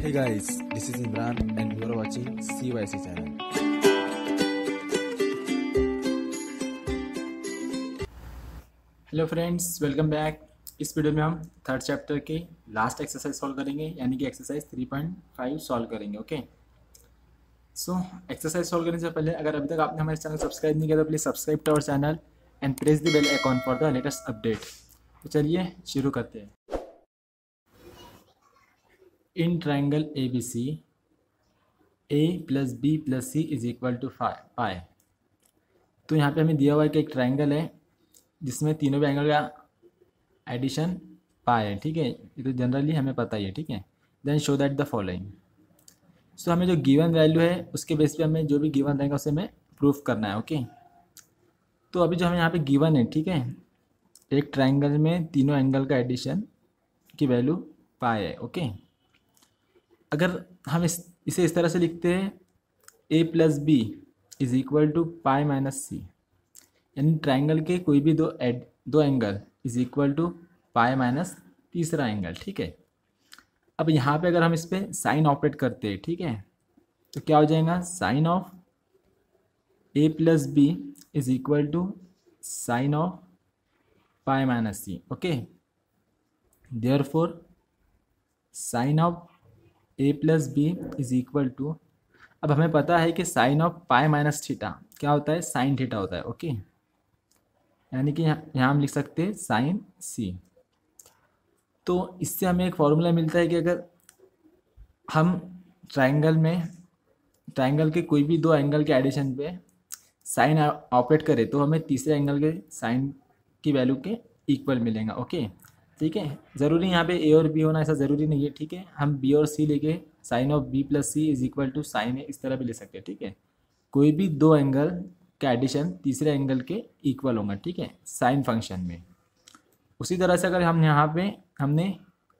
Hey guys, this is Imran and you are watching CYC channel. Hello friends, welcome back. इस video में हम third chapter के last exercise solve करेंगे, यानी कि एक्सरसाइज 3.5 सॉल्व करेंगे। ओके, सो एक्सरसाइज सॉल्व करने से पहले अगर अभी तक आपने हमारे चैनल सब्सक्राइब नहीं किया तो please subscribe to our channel and press the bell icon for the latest update. तो चलिए शुरू करते हैं। In triangle ABC, A plus B plus C is equal to pi. तो यहाँ पे हमें दिया हुआ है कि एक ट्राइंगल है जिसमें तीनों भी एंगल का एडिशन पाई है, ठीक है। ये तो जनरली हमें पता ही है, ठीक है। Then show that the following. So हमें जो गिवन वैल्यू है उसके बेस पे हमें जो भी गिवन रहेगा उसे हमें प्रूफ करना है। ओके, तो अभी जो हमें यहाँ पे गिवन है, ठीक है, एक ट्राइंगल में तीनों एंगल का एडिशन की वैल्यू पाई है। ओके, अगर हम इसे इस तरह से लिखते हैं a plus B is equal to pi minus C, यानी ट्राइंगल के कोई भी दो angle is equal to pi minus तीसरा एंगल, ठीक है। अब यहाँ पे अगर हम इस पर साइन ऑपरेट करते हैं, ठीक है, तो क्या हो जाएगा, sine of a plus B is equal to sine of pi minus C. Okay, therefore sine of a plus B is equal to, अब हमें पता है कि sine of pi minus theta क्या होता है, साइन थीटा होता है। ओके, यानी कि यहाँ हम लिख सकते हैं साइन सी। तो इससे हमें एक फॉर्मूला मिलता है कि अगर हम ट्राइंगल के कोई भी दो एंगल के एडिशन पे साइन ऑपरेट करें तो हमें तीसरे एंगल के साइन की वैल्यू के इक्वल मिलेगा। ओके, ठीक है। ज़रूरी यहाँ पे ए और बी होना ऐसा ज़रूरी नहीं है, ठीक है। हम बी और सी लेके sine of B plus C is equal to sine A इस तरह भी ले सकते हैं, ठीक है। कोई भी दो एंगल का एडिशन तीसरे एंगल के इक्वल होगा, ठीक है, साइन फंक्शन में। उसी तरह से अगर हम यहाँ पे हमने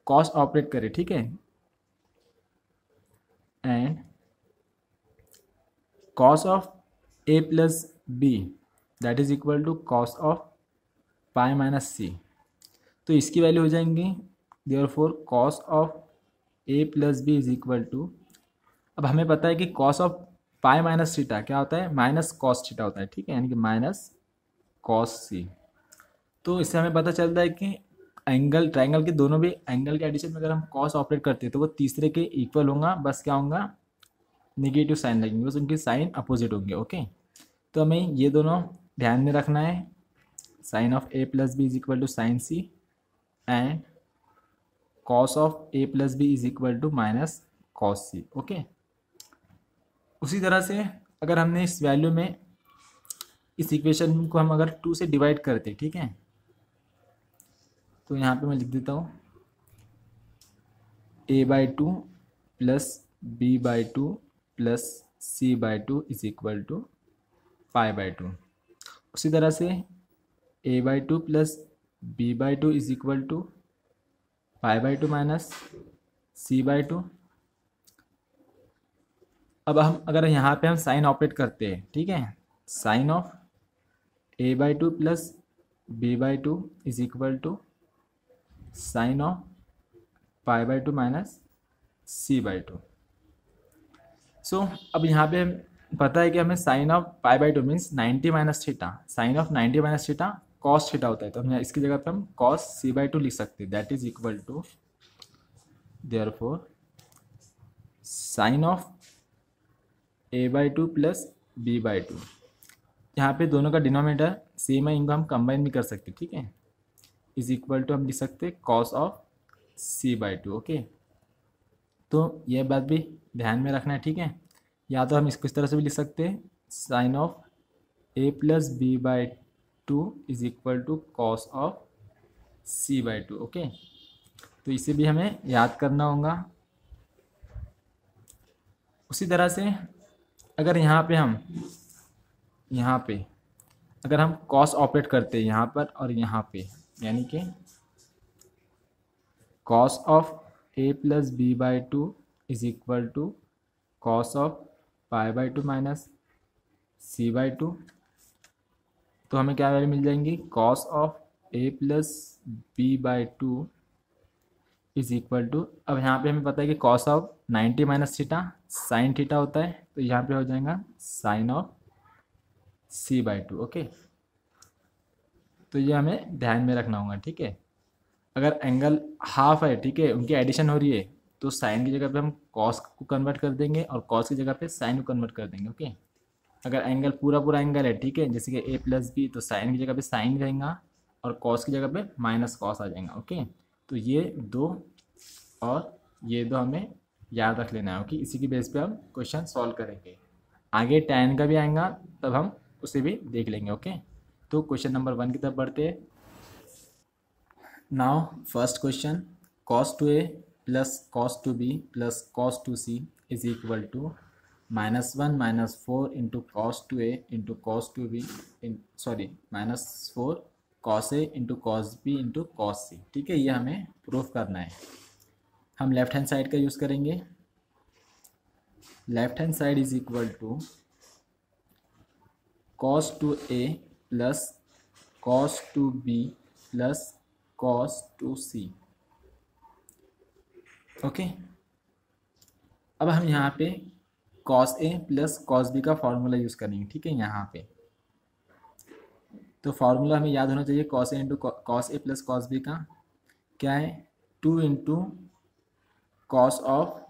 कॉस ऑपरेट करे, ठीक है, and cos of A plus B that is equal to cos of pi minus C, तो इसकी वैल्यू हो जाएंगी therefore cos of A plus B is equal to, अब हमें पता है कि cos of pi minus theta क्या होता है, माइनस कॉस थीटा होता है, ठीक है, यानी कि माइनस कॉस सी। तो इससे हमें पता चलता है कि ट्राइंगल के दोनों भी एंगल के एडिशन में अगर हम कॉस ऑपरेट करते हैं तो वो तीसरे के इक्वल होगा, बस क्या होगा, निगेटिव साइन लगेंगे, बस उनके साइन अपोजिट होंगे। ओके, तो हमें ये दोनों ध्यान में रखना है, sine of A plus B is equal to sine C and cos of A plus B is equal to minus cos C. Okay, उसी तरह से अगर हमने इस वैल्यू में इस इक्वेशन को हम अगर 2 से डिवाइड करते, ठीक है, तो यहाँ पे मैं लिख देता हूँ a by 2 plus b by 2 plus c by 2 is equal to pi by 2। उसी तरह से a by 2 plus b by 2 is equal to pi by 2 minus C by 2। अब हम अगर यहाँ पे हम साइन ऑपरेट करते हैं, ठीक है, sine of a by 2 plus b by 2 is equal to sine of pi by 2 minus C by 2। So अब यहाँ पे पता है कि हमें sine of pi by 2 means 90 minus theta, sine of 90 minus theta cos theta होता है, तो हम इसकी जगह पर हम कॉस सी बाई 2 लिख सकते हैं, that is equal to therefore sine of A by 2 plus B by 2। यहाँ पे दोनों का डिनोमिनेटर सेम है, इनको हम कंबाइन भी कर सकते हैं, ठीक है, इज इक्वल टू हम लिख सकते हैं cos of C by 2। Okay, तो यह बात भी ध्यान में रखना है, ठीक है। या तो हम इसको इस तरह से भी लिख सकते हैं, sine of A plus B by 2 is equal to cos of C by 2। Okay, तो इसे भी हमें याद करना होगा। उसी तरह से अगर यहाँ पे अगर हम कॉस ऑपरेट करते हैं यहाँ पर और यहाँ पे, यानी कि cos of A plus B by 2 is equal to cos of pi by 2 minus C by 2, तो हमें क्या वैल्यू मिल जाएंगी, cos of A plus B by 2 is equal to, अब यहाँ पे हमें पता है कि cos of 90 minus theta sine theta होता है, तो यहाँ पे हो जाएगा sine of c by two. Okay, तो ये हमें ध्यान में रखना होगा, ठीक है। अगर एंगल हाफ है, ठीक है, उनकी एडिशन हो रही है, तो साइन की जगह पे हम कॉस को कन्वर्ट कर देंगे और कॉस की जगह पे साइन को कन्वर्ट कर देंगे। ओके, अगर एंगल पूरा पूरा एंगल है, ठीक है, जैसे कि ए प्लस बी, तो साइन की जगह पे साइन रहेगा और कॉस की जगह पे माइनस कॉस आ जाएगा। ओके, तो ये दो और ये दो हमें याद रख लेना है। ओके, इसी के बेस पे हम क्वेश्चन सॉल्व करेंगे। आगे टैन का भी आएगा तब हम उसे भी देख लेंगे। ओके, तो क्वेश्चन नंबर 1 की तरफ बढ़ते हैं। Now first question, cos two A plus cos two B plus cos two C is equal to -1 - 4 into cos two A into cos two B -4 cos A into cos B into cos सी। ठीक है, ये हमें proof करना है। हम left hand side का use करेंगे। Left hand side is equal to cos two A plus cos two B plus cos two C. Okay, अब हम यहाँ पे कॉस ए प्लस कॉस बी का फार्मूला यूज़ करेंगे, ठीक है। यहाँ पे तो फार्मूला हमें याद होना चाहिए, कॉस ए इंटू कॉस ए प्लस कॉस बी का क्या है, 2 into cos of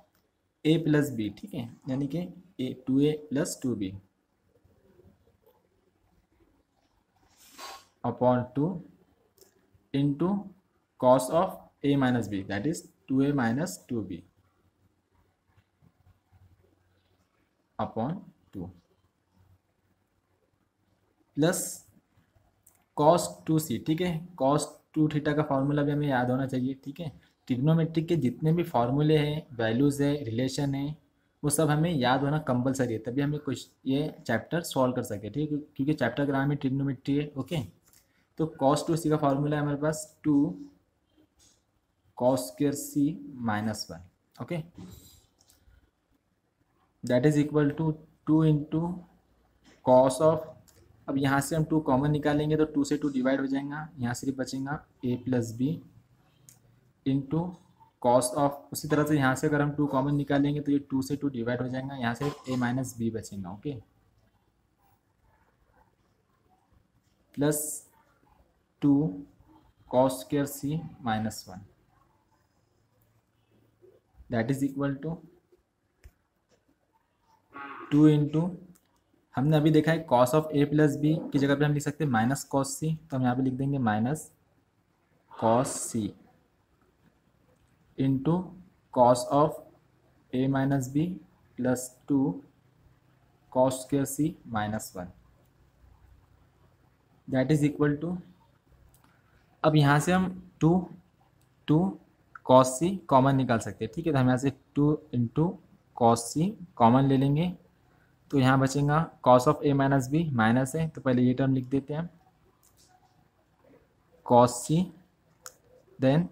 A plus B, ठीक है, यानी कि A 2a plus 2b upon 2 into cos of a minus B, that is 2a minus 2b upon 2 plus cos two C, ठीक है। Cos two theta का फार्मूला भी हमें याद होना चाहिए, ठीक है। ट्रिग्नोमेट्रिक के जितने भी फार्मूले हैं, वैल्यूज़ है, रिलेशन है, वो सब हमें याद होना कंपलसरी है, तभी हमें कुछ ये चैप्टर सॉल्व कर सके, ठीक है, क्योंकि चैप्टर का नाम ही ट्रिग्नोमेट्री है। ओके, तो कॉस टू सी का फार्मूला है हमारे पास 2 cos square C minus 1। Okay, that is equal to 2 into cos of, अब यहाँ से हम 2 कॉमन निकालेंगे तो 2 से 2 डिवाइड हो जाएगा, यहाँ सिर्फ बचेगा a plus B into cos of, उसी तरह से यहाँ से अगर हम 2 कॉमन निकालेंगे तो ये 2 से 2 डिवाइड हो जाएगा, यहाँ से a माइनस बी बचेगा। Okay, plus 2 cos square C minus 1 that is equal to 2 into, हमने अभी देखा है cos of A plus B की जगह पे हम लिख सकते हैं माइनस कॉस सी, तो हम यहाँ पे लिख देंगे minus cos C into cos of A minus B plus 2 cos square C minus 1 that is equal to, अब यहाँ से हम 2 कॉस सी कॉमन निकाल सकते हैं, ठीक है, तो हम यहाँ से 2 इंटू कॉस सी कॉमन ले लेंगे, तो यहाँ बचेगा cos of A minus B minus है, तो पहले ये टर्म लिख देते हैं cos C, then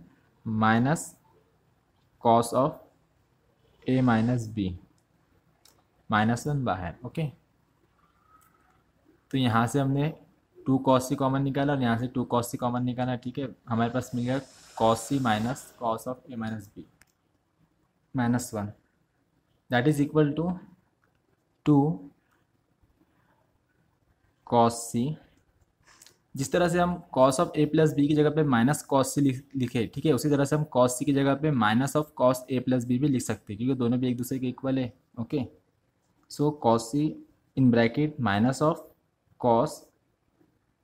minus cos of A minus B -1 बाहर। ओके, तो यहाँ से हमने 2 कॉस सी कॉमन निकाला और यहाँ से 2 कॉस सी कॉमन निकाला, ठीक है, हमारे पास मिल गया cos C minus cos of A minus B -1 that is equal to 2 cos C, जिस तरह से हम cos of A plus B की जगह पे माइनस कॉस सी लिखे, ठीक है, उसी तरह से हम कॉस सी की जगह पे minus of cos A plus B भी लिख सकते हैं, क्योंकि दोनों भी एक दूसरे के इक्वल है। Okay, so cos C in bracket minus of cos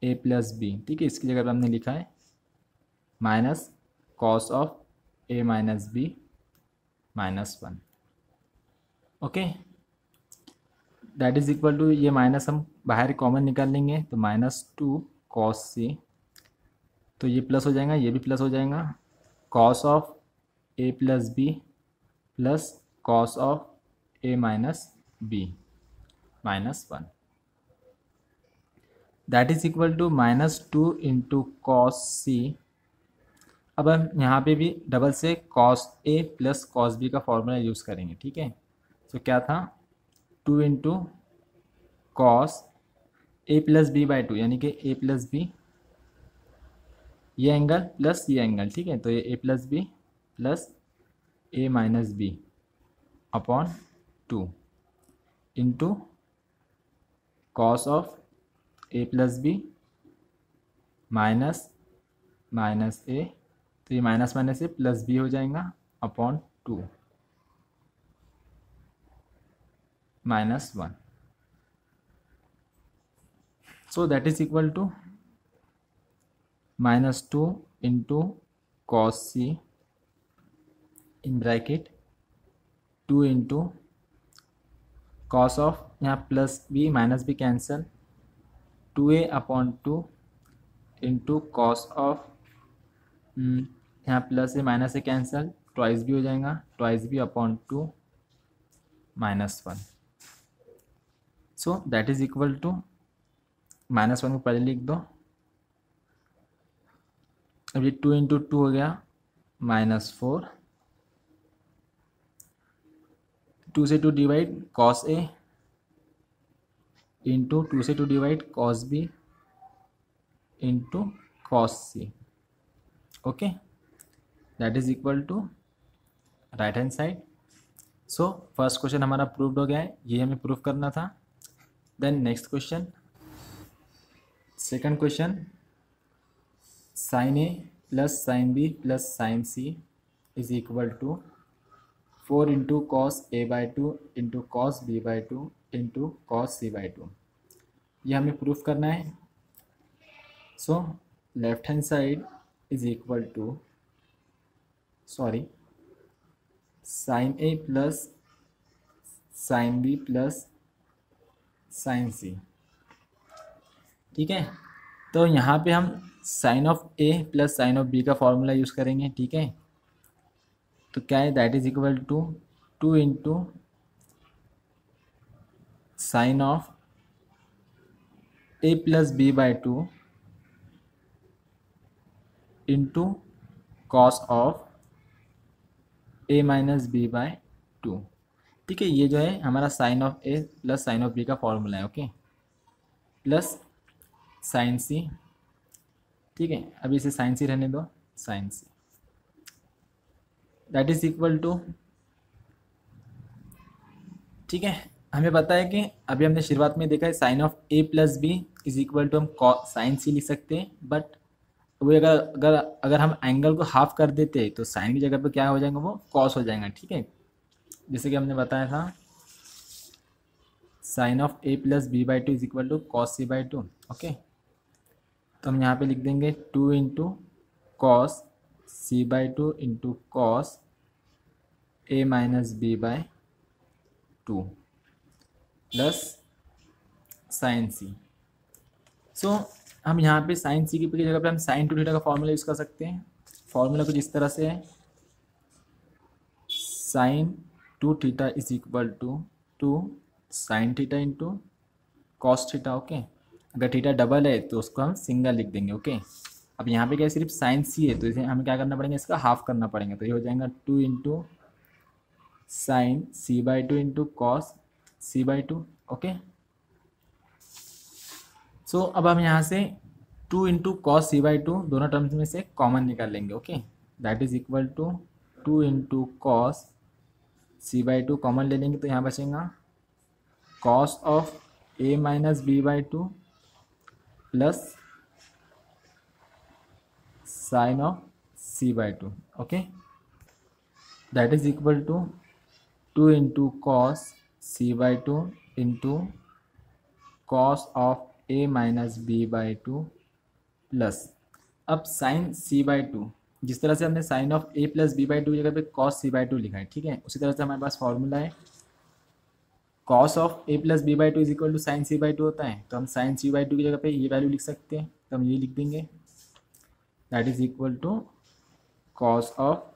A plus B, ठीक है, इसकी जगह पे हमने लिखा है minus cos of A minus B -1। Okay, that is equal to, ये माइनस हम बाहर कॉमन निकाल लेंगे तो -2 कॉस सी, तो ये प्लस हो जाएगा, ये भी प्लस हो जाएगा, cos of A plus B plus cos of A minus B -1 that is equal to -2 into cos C. अब हम यहाँ पे भी डबल से कॉस ए प्लस कॉस बी का फॉर्मूला यूज़ करेंगे, ठीक है, तो क्या था 2 इंटू कॉस ए प्लस बी /2, यानी कि ए प्लस बी ये एंगल प्लस ये एंगल, ठीक है, तो ये A plus B plus A minus B upon 2 into cos of A plus B minus minus A, तो ये माइनस माइनस ए प्लस बी हो जाएगा upon 2 minus 1. So that is equal to minus 2 into cos c in bracket 2 into cos of यहाँ plus b minus b cancel 2a upon 2 into cos of यहाँ plus a minus a cancel twice b हो जाएगा twice b upon 2 minus 1. So that is equal to minus 1 को पहले लिख दो, अभी 2 into 2 हो गया माइनस 4, 2 से 2 डिवाइड कॉस ए इंटू 2 से 2 divide cos B into cos C. Okay, that is equal to right hand side. So first question हमारा प्रूव्ड हो गया है, ये हमें प्रूव करना था. Then next question, second question, sine a plus sine b plus sine c is equal to 4 into cos a by 2 into cos b by 2 into cos c by 2. यह हमें प्रूफ करना है. So left hand side is equal to sine a plus sine b plus sine c. ठीक है, तो यहाँ पे हम sine of A plus sine of b का फॉर्मूला यूज़ करेंगे. ठीक है, तो क्या है, that is equal to 2 into sine of A plus B by 2 into cos of A minus B by 2. ठीक है, ये जो है हमारा sine of A plus sine of b का फॉर्मूला है. Okay, plus sine c. ठीक है, अभी इसे साइन सी रहने दो, sine c that is equal to. ठीक है, हमें पता है कि अभी हमने शुरुआत में देखा है sine of A plus B is equal to हम साइन सी लिख सकते हैं, बट वो अगर हम एंगल को हाफ कर देते तो साइन की जगह पे क्या हो जाएगा, वो कॉस हो जाएगा. ठीक है, जैसे कि हमने बताया था sine of A plus B by 2 is equal to cos c by 2. Okay, तो हम यहाँ पे लिख देंगे 2 into cos c by 2 into cos A minus B by 2 plus sine c. So हम यहाँ पे साइन सी की जगह पे हम साइन 2 थीटा का फॉर्मूला यूज़ कर सकते हैं. फॉर्मूला कुछ इस तरह से है, sine 2 theta is equal to 2 sine theta into cos theta. Okay, अगर थीटा डबल है तो उसको हम सिंगल लिख देंगे. ओके, अब यहाँ पे क्या है, सिर्फ साइन सी है, तो इसे हमें क्या करना पड़ेगा, इसका हाफ करना पड़ेगा. तो ये हो जाएगा 2 into sine C by 2 into cos c by 2. Okay, so अब हम यहाँ से 2 इंटू कॉस सी बाई 2 दोनों टर्म्स में से कॉमन निकाल लेंगे. Okay, that is equal to 2 into cos c by 2 common ले लेंगे, तो यहाँ बचेगा cos of A minus B by 2 plus sine of C by 2. Okay, that is equal to 2 into cos c by 2 into cos of A minus B by 2 plus अब sine C by 2. जिस तरह से हमने sine of A plus B by 2 जगह पे cos c by 2 लिखा है, ठीक है, उसी तरह से हमारे पास फॉर्मूला है cos of A plus B by 2 is equal to sine C by 2 होता है, तो हम साइन सी बाई 2 की जगह पे ये वैल्यू लिख सकते हैं, तो हम ये लिख देंगे that is equal to cos of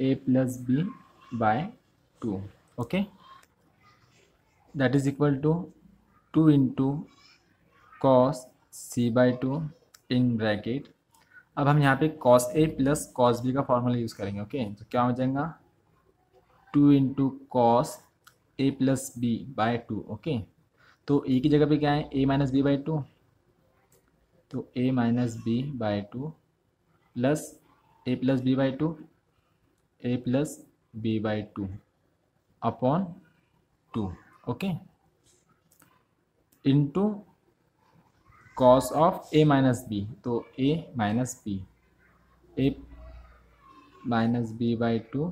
A plus B by 2. Okay, that is equal to 2 into cos c by 2 in bracket. अब हम यहाँ पे कॉस ए प्लस कॉस बी का फॉर्मूला यूज़ करेंगे. ओके, तो क्या हो जाएगा 2 into cos A plus B by 2. Okay, तो ए की जगह पे क्या है ए माइनस बी बाई 2, तो ए minus B by 2 plus A plus B by 2 a plus B by 2 upon 2 okay into cos of A minus B, तो ए minus B by 2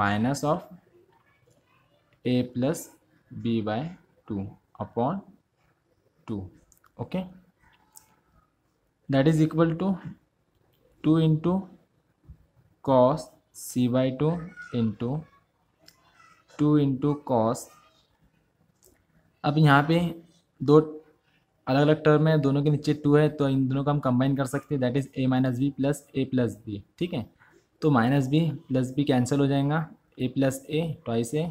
minus of A plus B by 2 upon 2 okay that is equal to 2 into cos c by 2 into 2 into cos. अब यहाँ पे दो अलग अलग term है, दोनों के नीचे 2 है, तो इन दोनों का हम कंबाइन कर सकते हैं, that is a minus B ठीक है। तो minus B plus b cancel हो जाएगा, ए प्लस ए ट्वाइस ए,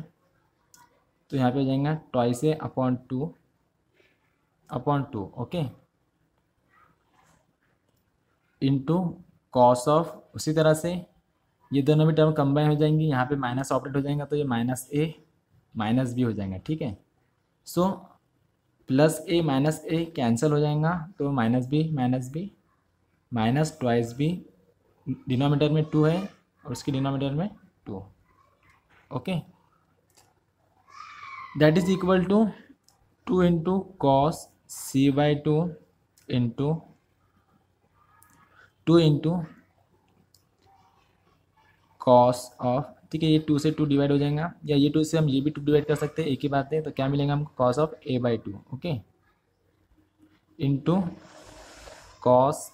तो यहाँ पे हो जाएगा twice A upon 2 okay into cos of, उसी तरह से ये दोनों भी टर्म कंबाइन हो जाएंगी, यहाँ पे माइनस ऑपरेट हो जाएगा, तो ये माइनस ए माइनस बी हो जाएगा ठीक है। So plus A minus a cancel हो जाएगा, तो minus B minus twice B, denominator में 2 है और उसके डिनोमिनेटर में 2 okay that is equal to 2 into cos c by 2 into 2 into cos of ठीक है, ये 2 से 2 डिवाइड हो जाएगा, या ये 2 से हम ये भी 2 डिवाइड कर सकते हैं, एक ही बात है, तो क्या मिलेगा हमको cos of A by 2 okay into cos.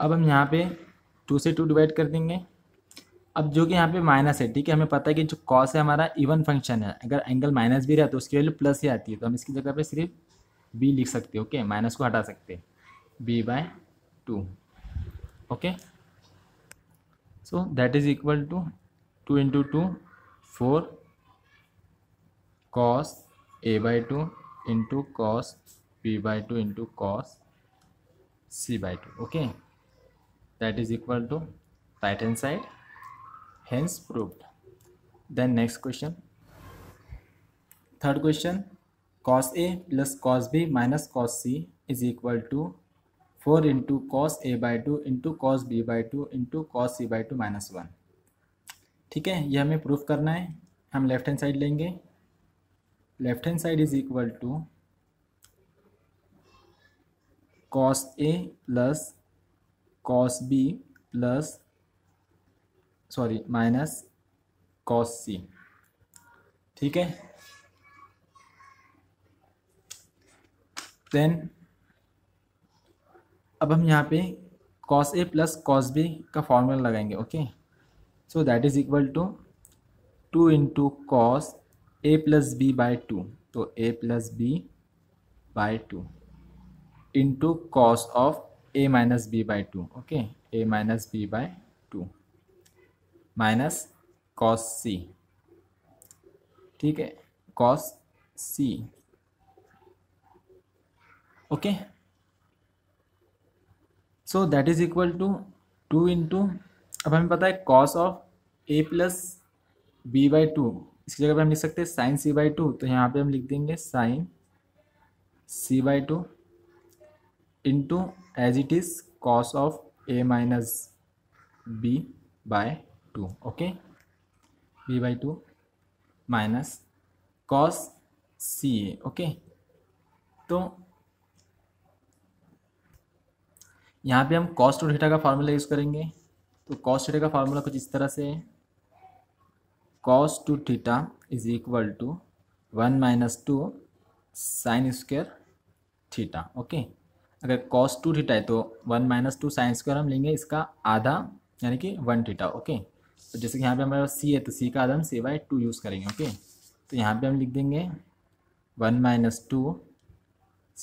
अब हम यहाँ पे 2 से 2 डिवाइड कर देंगे, अब जो कि यहाँ पे माइनस है ठीक है, हमें पता है कि जो कॉस है हमारा इवन फंक्शन है, अगर एंगल माइनस भी रहा तो उसकी वैल्यू प्लस ही आती है, तो हम इसकी जगह पे सिर्फ बी लिख सकते हैं ओके, माइनस को हटा सकते हैं, b by 2 okay. So that is equal to 2 into 2 4 cos a by 2 into cos b by 2 into cos c by 2 okay that is equal to right hand side hence proved. Then next question, third question, cos A plus cos b minus cos c is equal to 4 into cos a by 2 into cos b by 2 into cos c by 2 minus 1 ठीक है। ये हमें proof करना है, हम left hand side लेंगे, left hand side is equal to cos A plus cos b plus minus cos सी ठीक है। देन अब हम यहाँ पे कॉस ए प्लस कॉस बी का फॉर्मूला लगाएंगे okay. So that is equal to 2 into cos A plus B by 2, तो a plus B by 2 into cos of A minus B by 2 okay, a minus B by 2 minus cos सी ठीक है, cos C okay. So that is equal to 2 into, अब हमें पता है cos of A plus B by 2, इसकी जगह पे हम लिख सकते हैं साइन सी बाई 2, तो यहाँ पे हम लिख देंगे sine C by 2 into as it is cos of A minus B by 2 okay, b by 2 minus cos C okay. तो यहाँ पे हम कॉस टू थीटा का फार्मूला यूज़ करेंगे, तो कॉस थीटा का फार्मूला कुछ इस तरह से है, cos two theta is equal to 1 minus 2 sine square theta okay. अगर कॉस टू थीटा है तो 1 माइनस 2 साइन स्क्वायर हम लेंगे इसका आधा, यानी कि 1 थीटा ओके। तो जैसे कि यहाँ पे हमारा सी है, तो सी का आधा हम सी बाई 2 यूज़ करेंगे ओके। तो यहाँ पर हम लिख देंगे 1 minus 2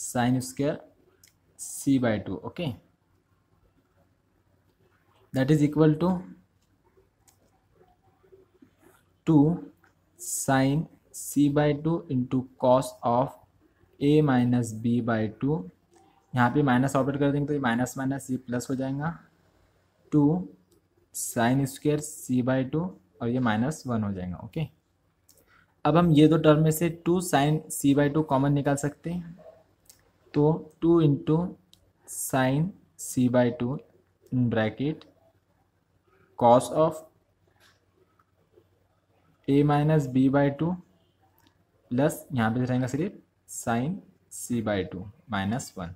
sine square C by 2 okay that is equal to 2 sine C by 2 into cos of A minus B by 2, यहाँ पे माइनस ऑपरेट कर देंगे तो ये माइनस माइनस ये प्लस हो जाएगा, 2 साइन स्क्वायर सी बाई 2 और ये माइनस 1 हो जाएगा ओके। अब हम ये दो टर्म में से 2 साइन सी बाई 2 कॉमन निकाल सकते हैं, तो 2 into sine C by 2 bracket cos of a minus B by two plus यहाँ पर रहेगा सिर्फ sine c by two minus one,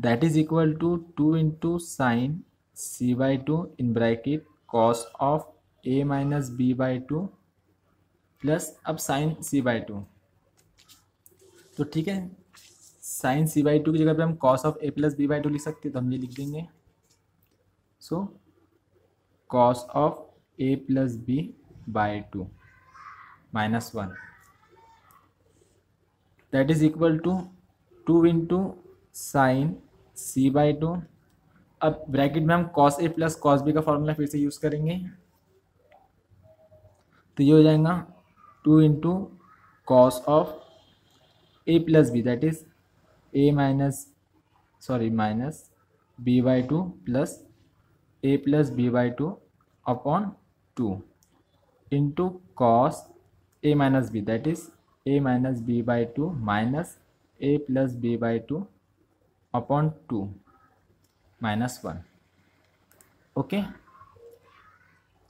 that is equal to 2 into sine c by two in bracket cos of a minus B by two plus अब sine c by two. तो ठीक है, sign c by to की जगह पे हम cos of a plus B by two लिख सकते हैं, तो हम ये लिख देंगे so cos of a plus B by two minus one, that is equal to 2 into sine C by two. अब ब्रैकेट में हम कॉस ए प्लस कॉस बी का फॉर्मूला फिर से यूज़ करेंगे, तो ये हो जाएगा 2 into cos of A plus B, that is A minus minus B by two plus A plus B by two upon 2 into cos A minus B, that is A minus B by two minus A plus B by two upon 2 minus 1। Okay,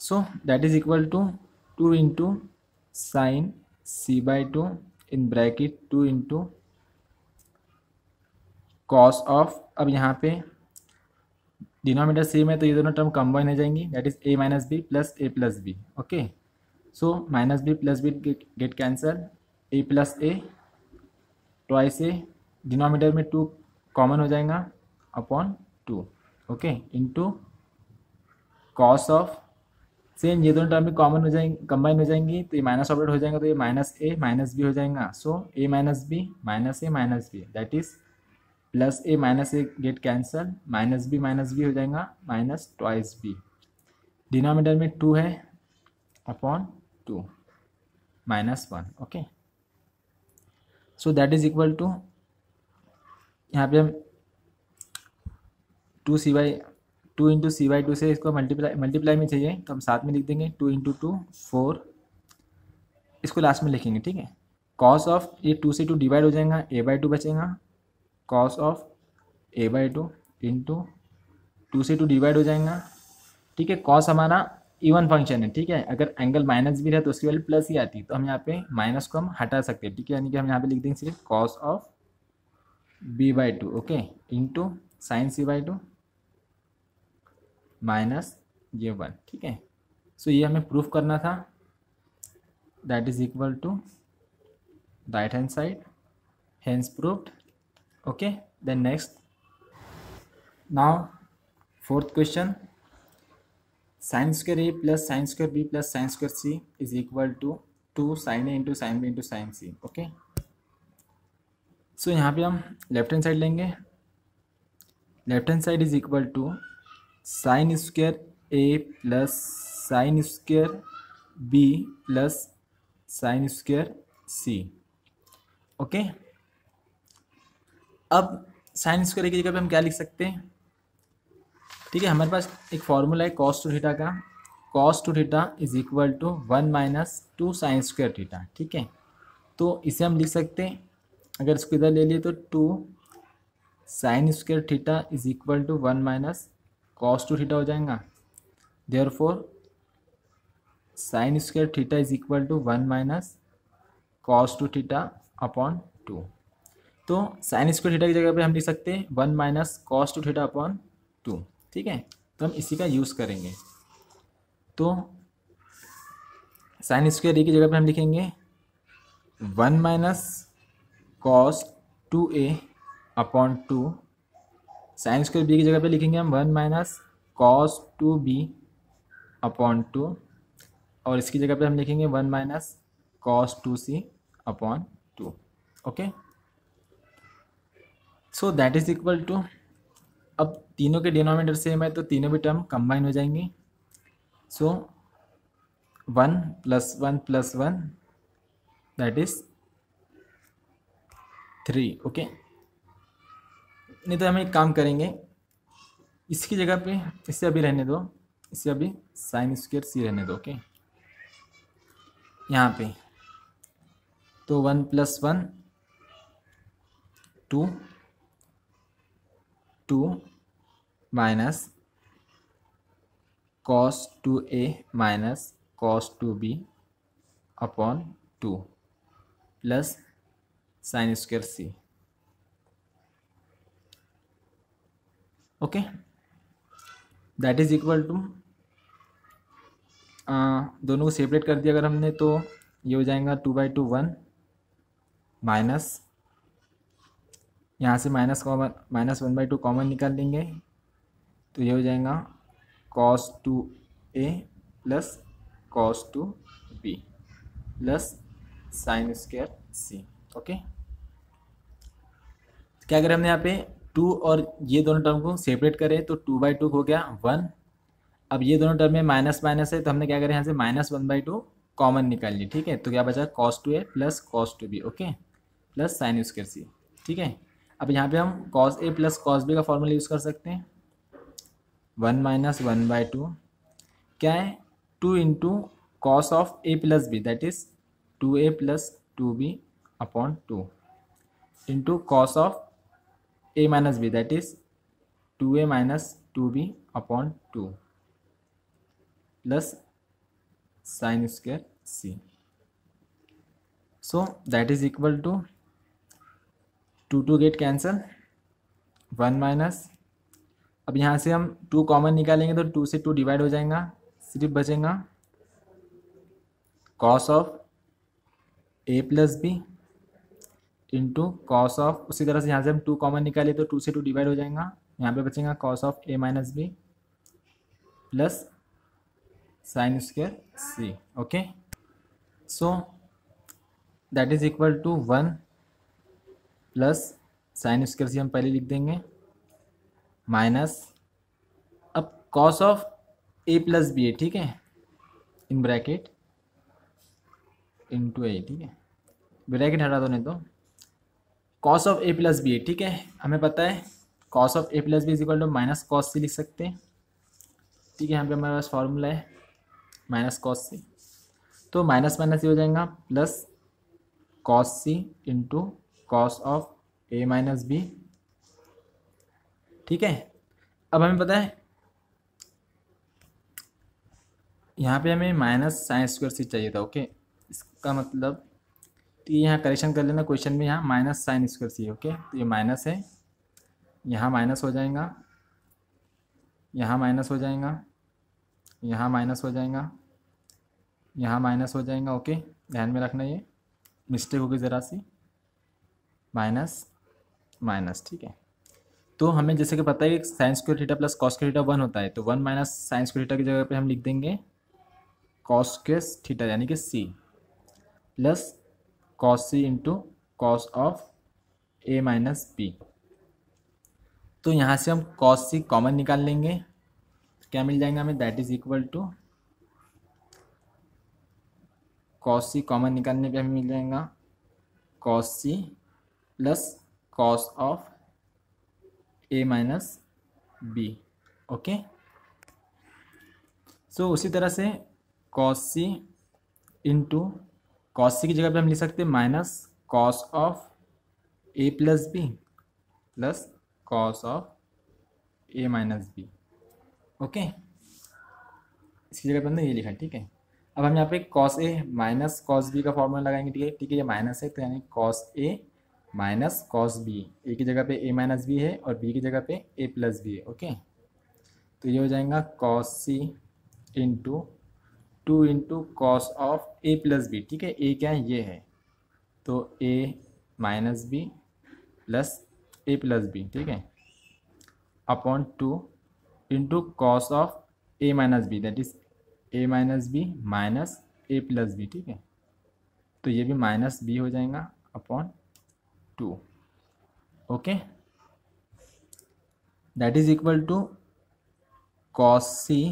so that is equal to 2 into sine C by two in bracket 2 into cos of, अब यहाँ पे denominator same है तो ये दोनों term combine हो जाएंगी, that is A minus B plus A plus B. Okay, so minus B plus B get cancel, A plus A twice A denominator में 2 कॉमन हो जाएगा upon 2। Okay, into cos of same ये दोनों term भी common हो जाएंगे, combine हो जाएंगी तो ये माइनस ऑपरेट हो जाएगा, तो ये माइनस ए माइनस बी हो जाएगा। So A minus B that is plus A minus A get cancel, minus B हो जाएगा माइनस ट्वाइस बी, डिनोमिनेटर में 2 है upon 2 minus 1। Okay, so that is equal to यहाँ पे हम 2 इंटू सी बाई टू से इसको मल्टीप्लाई में चाहिए तो हम साथ में लिख देंगे 2 इंटू 2 4, इसको लास्ट में लिखेंगे। ठीक है, कॉस ऑफ ये 2 से 2 डिवाइड हो जाएगा, ए बाई टू बचेगा, cos of A by two into 2 से 2 डिवाइड हो जाएगा। ठीक है, कॉस हमारा इवन फंक्शन है, ठीक है, अगर एंगल माइनस भी रहे तो उसकी वैल्यू प्लस ही आती है, तो हम यहाँ पे माइनस को हम हटा सकते हैं। ठीक है, यानी कि हम यहाँ पे लिख देंगे सिर्फ cos of B by two, okay, into sine C by two minus ये 1। ठीक है, सो ये हमें प्रूफ करना था, that is equal to right hand side, hence proofed. Okay, then next, now fourth question, sin square a plus sin square b plus sin square c is equal to 2 sin a into sin b into sin c। Okay, so यहाँ पे हम left hand side लेंगे, left hand side is equal to sine square A plus sine square B plus sine square C. Okay, अब sine square की जगह पे हम क्या लिख सकते हैं? ठीक है, हमारे पास एक फॉर्मूला है कॉस टू थीटा का, cos two theta is equal to 1 minus 2 sine square theta. ठीक है, तो इसे हम लिख सकते हैं, अगर इसको इधर ले लिए तो 2 sine square theta is equal to 1 minus cos two theta हो जाएगा। Therefore sine square theta is equal to 1 minus cos two theta upon 2। तो साइन स्क्वायर थीटा की जगह पे हम लिख सकते हैं 1 minus cos two theta upon 2। ठीक है, तो हम इसी का यूज़ करेंगे, तो साइन स्क्वायर ए की जगह पे हम लिखेंगे 1 minus cos 2a upon 2, sine square B की जगह पे लिखेंगे हम 1 माइनस कॉस 2b अपॉन 2, और इसकी जगह पे हम लिखेंगे 1 minus cos 2c upon 2। Okay, so that is equal to, अब तीनों के डिनोमिनेटर सेम है तो तीनों भी टर्म कंबाइन हो जाएंगी, so 1 plus 1 plus 1 that is 3। Okay, नहीं तो हम एक काम करेंगे, इसकी जगह पे इसे अभी रहने दो, इसे अभी साइन स्क्वायर सी रहने दो। ओके, यहाँ पे तो 1 plus 1 2 2 minus cos two A minus cos two B upon two plus sine square C. Okay, that is equal to, दोनों को सेपरेट कर दिया अगर हमने तो ये हो जाएगा 2/2 1 माइनस, यहाँ से माइनस 1/2 कॉमन निकाल लेंगे तो ये हो जाएगा कॉस टू ए plus cos two B plus sine square C. Okay, क्या करें हमने यहाँ पे 2 और ये दोनों टर्म को सेपरेट करें तो 2/2 हो गया 1। अब ये दोनों टर्म में माइनस माइनस है तो हमने क्या करें यहाँ से माइनस 1/2 कॉमन निकाल ली। ठीक है, तो क्या बचा कॉस टू ए plus cos two B, okay, plus sine square C. ठीक है, अब यहाँ पे हम कॉस ए प्लस कॉस बी का फॉर्मूला यूज़ कर सकते हैं, 1 - 1/2 क्या है 2 × cos of a plus b that is 2a plus 2b upon 2 into cos of a minus B that is 2a minus 2b upon 2 plus sine square c। So that is equal to 2 2 get cancel 1 minus, अब यहाँ से हम 2 common निकालेंगे तो 2 से 2 divide हो जाएगा, सिर्फ बचेगा cos of A plus B into cos of, उसी तरह से यहाँ से हम 2 कॉमन निकालें तो 2 से 2 डिवाइड हो जाएगा, यहाँ पे बचेगा cos of A minus B plus sine square C. Okay, so that is equal to 1 plus sine square C हम पहले लिख देंगे माइनस, अब cos of A plus B है, ठीक है, इन ब्रैकेट इंटू ए, ठीक है, ब्रैकेट हटा दो नहीं तो cos of A plus B है। ठीक है, हमें पता है cos of A plus B is equal to minus cos C लिख सकते हैं। ठीक है, यहाँ पे हमारे पास फार्मूला है माइनस कॉस सी, तो माइनस माइनस ये हो जाएगा plus cos C into cos of A minus B. ठीक है, अब हमें पता है यहाँ पे हमें माइनस साइन स्क्वायर सी चाहिए था। ओके, इसका मतलब यहाँ करेक्शन कर लेना, क्वेश्चन में यहाँ minus sine square C. Okay, तो ये माइनस है, यहाँ माइनस हो जाएगा, यहाँ माइनस हो जाएगा, यहाँ माइनस हो जाएगा, यहाँ माइनस हो जाएगा। ओके, ध्यान में रखना, ये मिस्टेक होगी ज़रा सी, माइनस माइनस। ठीक है, तो हमें जैसे कि पता है कि sine square theta plus cos square theta 1 होता है, तो 1 माइनस साइन स्क्वायर थीटा की जगह पे हम लिख देंगे कॉस स्क्वायर थीटा यानी कि C plus cos C into cos of A minus B. तो यहाँ से हम कॉस सी कॉमन निकाल लेंगे, क्या मिल जाएगा हमें, that is equal to cos C common निकालने पे हमें मिल जाएगा cos C plus cos of A minus B. Okay, so उसी तरह से cos C into cos C की जगह पे हम लिख सकते हैं minus cos of A plus B plus cos of A minus B. Okay, इसकी जगह पे हमने ये लिखा। ठीक है, अब हम यहाँ पे कॉस ए माइनस कॉस बी का फॉर्मूला लगाएंगे। ठीक है, ठीक है, ये माइनस है तो यानी cos A minus cos B, A की जगह पे ए माइनस बी है और बी की जगह पे ए प्लस बी है। ओके, तो ये हो जाएगा cos C into 2 into cos of A plus B. ठीक है, ए क्या है, ये है, तो ए माइनस बी प्लस ए प्लस बी, ठीक है, upon 2 into cos of A minus B that is A minus B minus A plus B. ठीक है, तो ये भी माइनस बी हो जाएगा upon 2। Okay, that is equal to cos सी।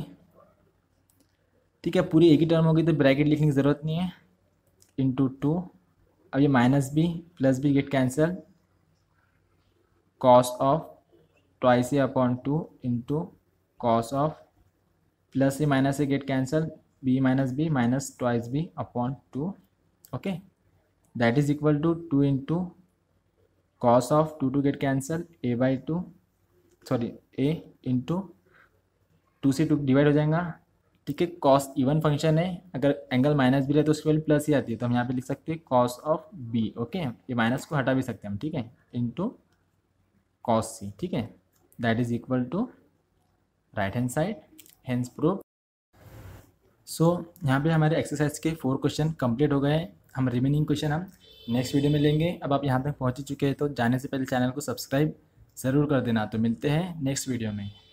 ठीक है, पूरी एक ही टर्म होगी तो ब्रैकेट लिखने की ज़रूरत नहीं है, इंटू 2, अब ये minus B plus B get cancel, cos of twice A upon 2 into cos of plus A minus A get cancel, B minus twice B upon 2। Okay, that is equal to 2 into cos of 2 get cancel, A by 2 sorry A into two से two divide हो जाएगा, ठीक है। Cos even function है, अगर angle minus भी रहे तो उसकी वैल्यू प्लस ही आती है, तो हम यहाँ पे लिख सकते हैं कॉस ऑफ बी, ओके। ये माइनस को हटा भी सकते हैं हम, ठीक है, इनटू कॉस सी, ठीक है। That is equal to right hand side, hence proof. So यहाँ पे हमारे एक्सरसाइज के 4 क्वेश्चन कंप्लीट हो गए हैं। हम रिमेनिंग क्वेश्चन हम नेक्स्ट वीडियो में लेंगे। अब आप यहाँ तक पहुँच चुके हैं तो जाने से पहले चैनल को सब्सक्राइब ज़रूर कर देना। तो मिलते हैं नेक्स्ट वीडियो में।